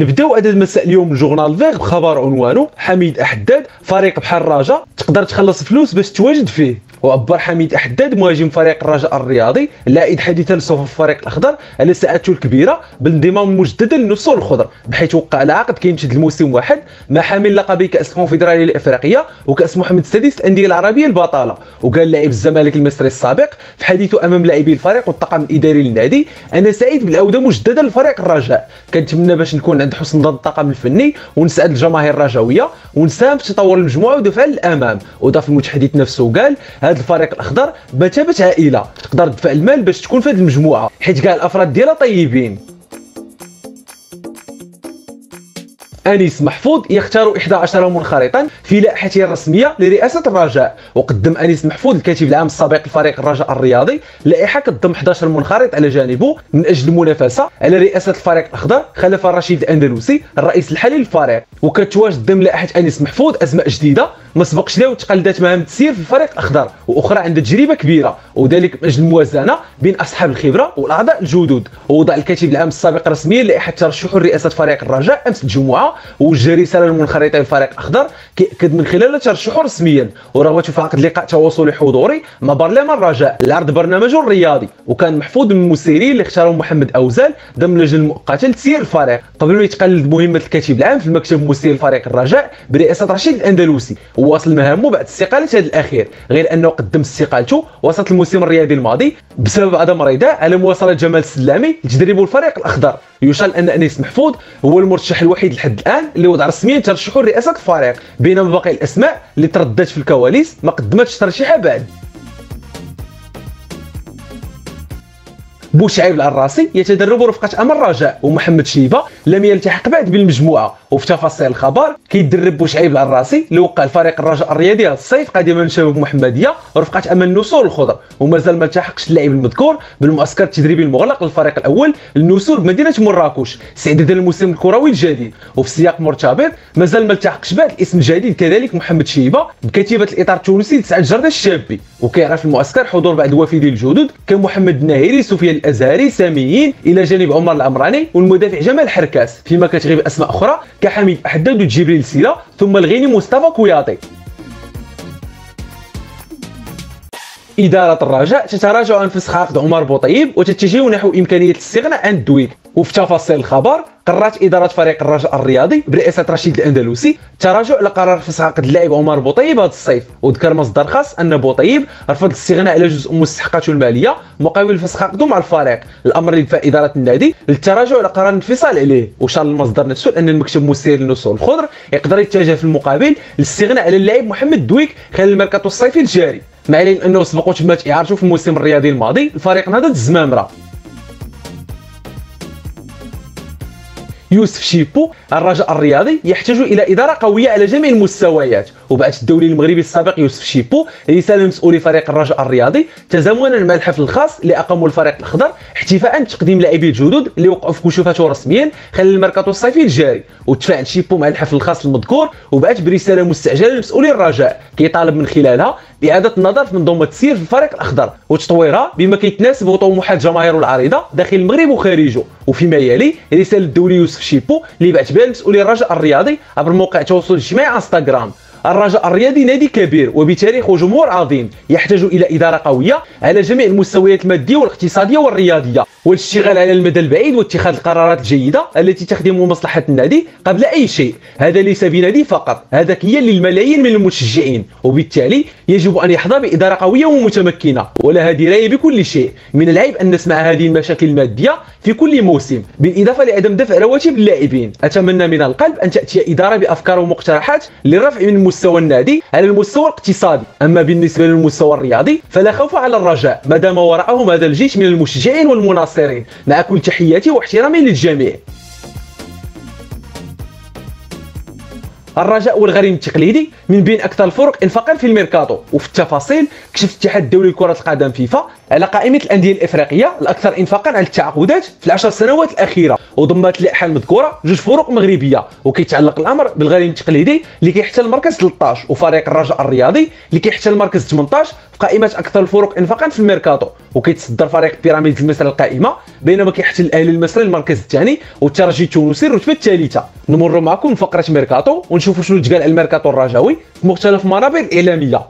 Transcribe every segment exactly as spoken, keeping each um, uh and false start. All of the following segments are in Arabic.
نبداو هذا المساء اليوم الجورنال فيغ بخبر عنوانه حميد أحداد فريق بحال الرجاء تقدر تخلص فلوس باش تواجد فيه. وعبر حميد أحداد مهاجم فريق الرجاء الرياضي العائد حديثا لصفوف الفريق الأخضر على ساعته الكبيرة بالانضمام مجددا للنصول الخضر، بحيث وقع العقد كيمتد لموسم واحد مع حامل لقبي كأس الكونفدراليه الافريقيه وكأس محمد السادس الأندية العربيه البطاله. وقال لاعب الزمالك المصري السابق في حديثه امام لاعبي الفريق والطاقم الاداري للنادي: انا سعيد بالعوده مجددا لفريق الرجاء، كنتمنى باش نكون عند حسن ظن الطاقم الفني ونسعد الجماهير الرجاويه ونساهم في تطور المجموعه ودفع للامام. وضاف المتحدث نفسه قال: هذا الفريق الاخضر بمثابه عائله تقدر تدفع المال باش تكون في هذه المجموعه حيت كاع الافراد ديالها طيبين. أنيس محفوظ يختار إحدى عشر منخرطا في لائحته الرسميه لرئاسه الرجاء. وقدم أنيس محفوظ الكاتب العام السابق لفريق الرجاء الرياضي لائحه كتضم إحدى عشر منخرط على جانبه من اجل المنافسه على رئاسه الفريق الاخضر خلف رشيد الأندلسي الرئيس الحالي للفريق. وكتواجد ضمن لائحه أنيس محفوظ اسماء جديده ما سبقش لها وتقلدت مهام التسيير في الفريق الاخضر واخرى عندها تجربه كبيره، وذلك من اجل الموازنه بين اصحاب الخبره والاعضاء الجدد. ووضع الكاتب العام السابق رسميا لائحه ترشحوا لرئاسه فريق الرجاء امس الجمعه، ووجه رساله للمنخرطين للفريق الاخضر كيأكد من خلالها ترشحه رسميا ورغبته في عقد لقاء تواصلي حضوري مع برلمان الرجاء لعرض برنامجه الرياضي. وكان محفوظ من المسيرين اللي اختارهم محمد أوزال ضمن اللجنه المؤقته لتسيير الفريق قبل ما يتقلد مهمه الكاتب العام في المكتب المسير لفريق الرجاء برئاسه رشيد الأندلسي وواصل مهامه بعد استقاله هذا الاخير، غير انه قدم استقالته وسط الموسم الرياضي الماضي بسبب عدم رضاه على مواصله جمال السلامي لتدريب الفريق الاخضر. يشار ان أنيس محفوظ هو المرشح الوحيد لحد الان اللي وضع رسميا ترشحه لرئاسه الفريق، بينما باقي الاسماء اللي ترددت في الكواليس ما قدمتش ترشيحها بعد. بوشعيب العراسي يتدرب رفقة أمل الرجاء ومحمد شيبه لم يلتحق بعد بالمجموعة. وفي تفاصيل الخبر كيدرب بوشعيب العراسي اللي وقع الفريق الرجاء الرياضي هذا الصيف قادما من شباب محمدية رفقة أمل النسور الخضر، ومازال ما التحقش اللاعب المذكور بالمعسكر التدريبي المغلق للفريق الأول للنسور بمدينة مراكش استعدادا للموسم الكروي الجديد. وفي سياق مرتبط مازال ما التحقش بعد الاسم الجديد كذلك محمد شيبه بكتيبة الإطار التونسي لتسعة جردة الشابي، وكيعرف المعسكر حضور بعض وافدي الجدد كمحمد الناهري سفيان الازهري ساميين الى جانب عمر العمراني والمدافع جمال حركاس، فيما كتغيب اسماء اخرى كحميد أحداد وجبريل سيلا ثم الغيني مصطفى كوياتي. إدارة الرجاء تتراجع عن فسخ عقد عمر بوطيب وتتجه نحو إمكانية الاستغناء عن دويك. وفي تفاصيل الخبر قررت إدارة فريق الرجاء الرياضي برئاسة رشيد الأندلسي التراجع على قرار فسخ عقد اللاعب عمر بوطيب هذا الصيف. وذكر مصدر خاص أن بوطيب رفض الاستغناء على جزء من مستحقاته المالية مقابل فسخ عقده مع الفريق، الأمر اللي دفع إدارة النادي للتراجع على قرار الانفصال عليه. وشار المصدر نفسه أن المكتب المسير للنسور الخضر يقدر يتجه في المقابل للاستغناء على اللاعب محمد دويك خلال الميركاتو الصيفي الجاري، مع أنه سبق وتمت إعارته في الموسم الرياضي الماضي لفريق نهضة الزمامرة. يوسف شيبو الرجاء الرياضي يحتاج الى اداره قويه على جميع المستويات. وبعث الدولي المغربي السابق يوسف شيبو رساله لمسؤولي فريق الرجاء الرياضي تزامنا مع الحفل الخاص اللي اقامه الفريق الاخضر احتفاء بتقديم لاعبي الجدد اللي وقعوا في كشوفاته رسميا خلال الميركاتو الصيفي الجاري. وتفاعل شيبو مع الحفل الخاص المذكور وبعث برساله مستعجله لمسؤولي الرجاء كيطالب من خلالها باعاده النظر في منظومه التسيير في الفريق الاخضر وتطويرها بما كيتناسب وطموحات الجماهير العريضه داخل المغرب وخارجه. وفيما يلي رساله الدولي يوسف شيبو اللي بعث بها مسؤولي الرجاء الرياضي عبر موقع التواصل الاجتماعي انستغرام. الرجاء الرياضي نادي كبير وبتاريخ وجمهور عظيم يحتاج الى اداره قويه على جميع المستويات الماديه والاقتصاديه والرياضيه، والاشتغال على المدى البعيد واتخاذ القرارات الجيده التي تخدم مصلحه النادي قبل اي شيء. هذا ليس بنادي فقط، هذا كيان للملايين من المشجعين، وبالتالي يجب ان يحظى باداره قويه ومتمكنه ولها درايه بكل شيء. من العيب ان نسمع هذه المشاكل الماديه في كل موسم بالاضافه لعدم دفع رواتب اللاعبين. اتمنى من القلب ان تاتي اداره بافكار ومقترحات للرفع من مستوى النادي على المستوى الاقتصادي، اما بالنسبه للمستوى الرياضي فلا خوف على الرجاء ما دام وراءهم هذا الجيش من المشجعين والمناصرين. مع كل تحياتي واحترامي للجميع. الرجاء والغريم التقليدي من بين اكثر الفرق انفاقا في الميركاتو. وفي التفاصيل كشف الاتحاد الدولي لكره القدم فيفا على قائمه الانديه الافريقيه الاكثر انفاقا على التعاقدات في العشر سنوات الاخيره، وضمت الاحلام المذكوره جوج فرق مغربيه. وكيتعلق الامر بالغريم التقليدي اللي كيحتل المركز ثلاطاش وفريق الرجاء الرياضي اللي كيحتل المركز ثمنطاش في قائمه اكثر الفرق انفاقا في الميركاتو، وكيتصدر فريق بيراميدز المصري القائمه، بينما كيحتل الاهلي المصري المركز الثاني والترجي التونسي الرتبه الثالثه. نمر معكم فقره ميركاتو ونشوفوا شنو تقال على الميركاتو الرجاوي في مختلف المنابر الاعلاميه.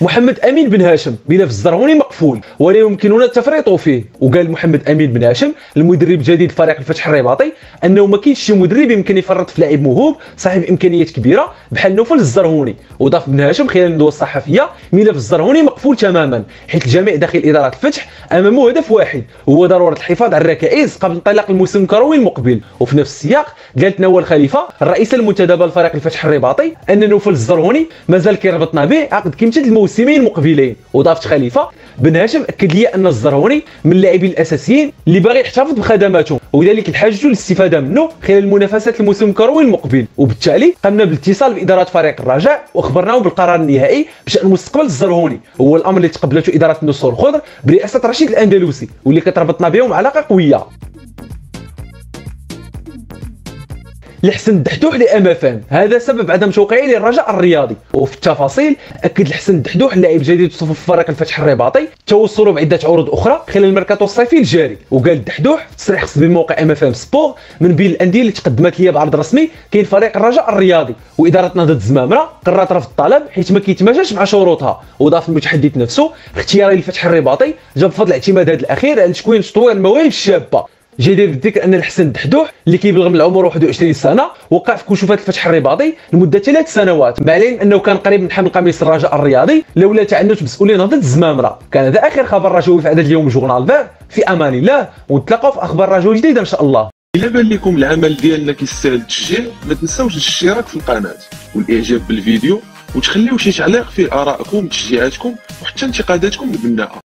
محمد امين بن هاشم ملف الزرهوني مقفول ولا يمكننا التفريط فيه. وقال محمد امين بن هاشم المدرب الجديد فريق الفتح الرباطي انه ما كاينش شي مدرب يمكن يفرط في لاعب موهوب صاحب امكانيات كبيره بحال نوفل الزرهوني. وضاف بن هاشم خلال الندوه الصحفيه ملف الزرهوني مقفول تماما حيث الجميع داخل اداره الفتح امامه هدف واحد وهو ضروره الحفاظ على الركائز قبل انطلاق الموسم الكروي المقبل. وفي نفس السياق قالت نوال خليفه الرئيسه المنتدبه لفريق الفتح الرباطي ان نوفل الزرهوني مازال كيربطنا به عقد كيمتد الموسم موسمين مقبلين. وضافت خليفه بن هاشم اكد لي ان الزرهوني من اللاعبين الاساسيين اللي باغي يحتفظ بخدماته وذلك الحاج للاستفاده منه خلال منافسات الموسم الكروي المقبل. وبالتالي قمنا بالاتصال باداره فريق الرجاء واخبرناهم بالقرار النهائي بشان مستقبل الزرهوني، وهو الامر اللي تقبلته اداره النصر الخضر برئاسه رشيد الأندلسي واللي كتربطنا بهم علاقه قويه. الحسن الدحدوح لامافان هذا سبب عدم توقيعه للرجاء الرياضي. وفي التفاصيل اكد الحسن الدحدوح اللاعب الجديد صفوف فريق الفتح الرباطي توصله بعده عروض اخرى خلال الميركاتو الصيفي الجاري. وقال الدحدوح في تصريح خصبي موقع امافان سبور من بين الانديه اللي تقدمت ليا بعرض رسمي كاين فريق الرجاء الرياضي واداره نهضه الزمامره قررت رفض الطلب حيت ما كيتماشاش مع شروطها. وضاف المتحدث نفسه اختياري للفتح الرباطي جا بفضل اعتماد هذا الاخير على تكوين تطوير المواهب الشابه. جدير بالذكر ان الحسن الدحدوح اللي كيبلغ من العمر واحد وعشرين سنه وقع في كشوفات الفتح الرباطي لمده ثلاث سنوات مع العلم انه كان قريب من حمل قميص الرجاء الرياضي لولا تعنت مسؤولين نهضه الزمامره. كان هذا اخر خبر رجوي في عدد اليوم جورنال فيغ. في امان الله ونتلاقاو في اخبار رجوي جديده ان شاء الله. الا بان لكم العمل ديالنا كيستاهل التشجيع ما تنساوش الاشتراك في القناه والاعجاب بالفيديو وتخليو شي تعليق فيه ارائكم وتشجيعاتكم وحتى انتقاداتكم البناءه.